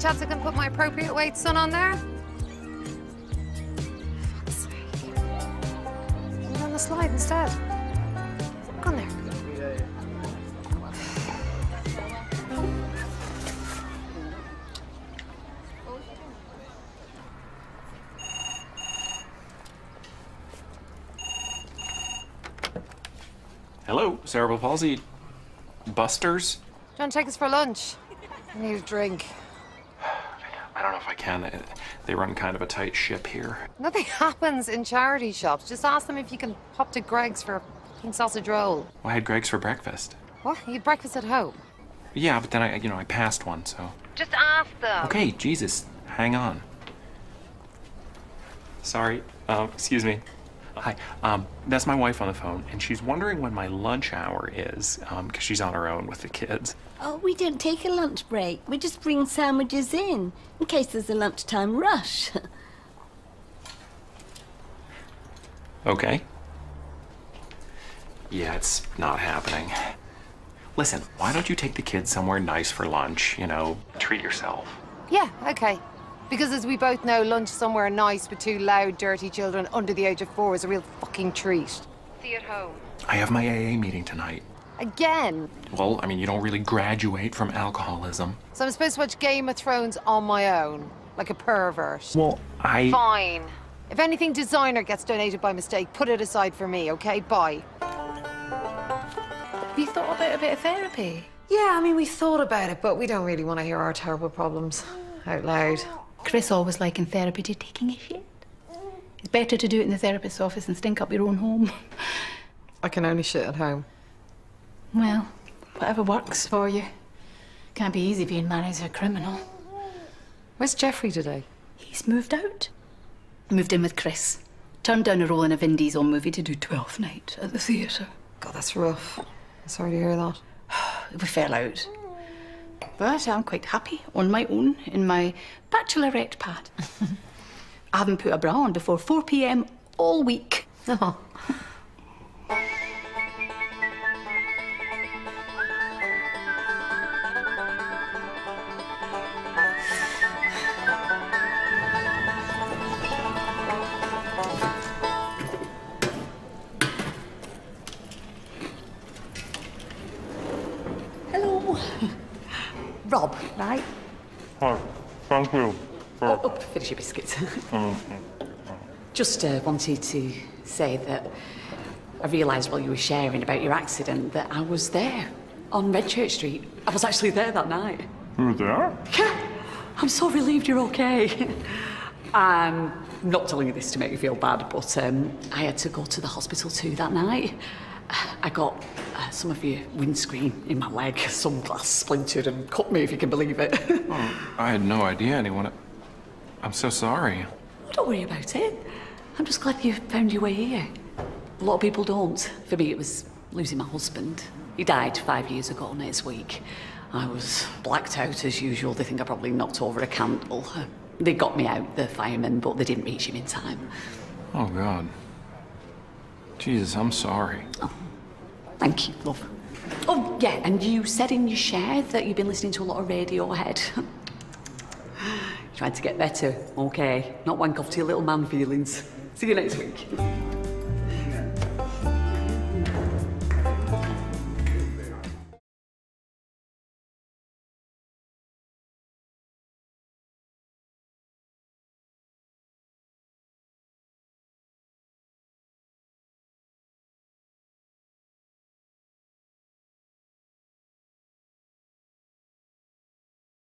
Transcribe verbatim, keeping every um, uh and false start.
Any chance I can put my appropriate weight sun on there? For fuck's sake. Can you run the slide instead? Look on there. Hello, cerebral palsy busters. Do you want to take us for lunch? I need a drink. I don't know if I can. They run kind of a tight ship here. Nothing happens in charity shops. Just ask them if you can pop to Greggs for a fucking sausage roll. Well, I had Greggs for breakfast. What? You had breakfast at home? Yeah, but then I, you know, I passed one, so. Just ask them. Okay, Jesus, hang on. Sorry, um, excuse me. Hi, um, that's my wife on the phone, and she's wondering when my lunch hour is, um, because she's on her own with the kids. Oh, we don't take a lunch break. We just bring sandwiches in, in case there's a lunchtime rush. Okay. Yeah, it's not happening. Listen, why don't you take the kids somewhere nice for lunch, you know, treat yourself? Yeah, okay. Because as we both know, lunch somewhere nice with two loud, dirty children under the age of four is a real fucking treat. See you at home. I have my A A meeting tonight. Again? Well, I mean, you don't really graduate from alcoholism. So I'm supposed to watch Game of Thrones on my own, like a pervert. Well, I... Fine. If anything designer gets donated by mistake, put it aside for me, okay? Bye. Have you thought about a bit of therapy? Yeah, I mean, we thought about it, but we don't really want to hear our terrible problems out loud. Chris always likened in therapy to taking a shit. It's better to do it in the therapist's office than stink up your own home. I can only shit at home. Well, whatever works for you. Can't be easy being married to a criminal. Where's Jeffrey today? He's moved out. Moved in with Chris. Turned down a role in a Vin Diesel movie to do Twelfth Night at the theatre. God, that's rough. I'm sorry to hear that. We fell out. But I'm quite happy on my own in my bachelorette pad. I haven't put a bra on before four p m all week. Oh. Hello. Rob, right? Hi, thank you. Oh, oh, finish your biscuits. Just uh, wanted to say that I realised while you were sharing about your accident that I was there on Redchurch Street. I was actually there that night. You were there? Yeah. I'm so relieved you're okay. I'm not telling you this to make you feel bad, but um, I had to go to the hospital too that night. I got uh, some of your windscreen in my leg, some glass splintered and cut me, if you can believe it. Oh, I had no idea anyone... I'm so sorry. Oh, don't worry about it. I'm just glad you found your way here. A lot of people don't. For me, it was losing my husband. He died five years ago next week. I was blacked out as usual. They think I probably knocked over a candle. They got me out, the firemen, but they didn't reach him in time. Oh, God. Jesus, I'm sorry. Oh, thank you, love. Oh, yeah, and you said in your share that you've been listening to a lot of Radiohead. Trying to get better, okay. Not wank off to your little man feelings. See you next week.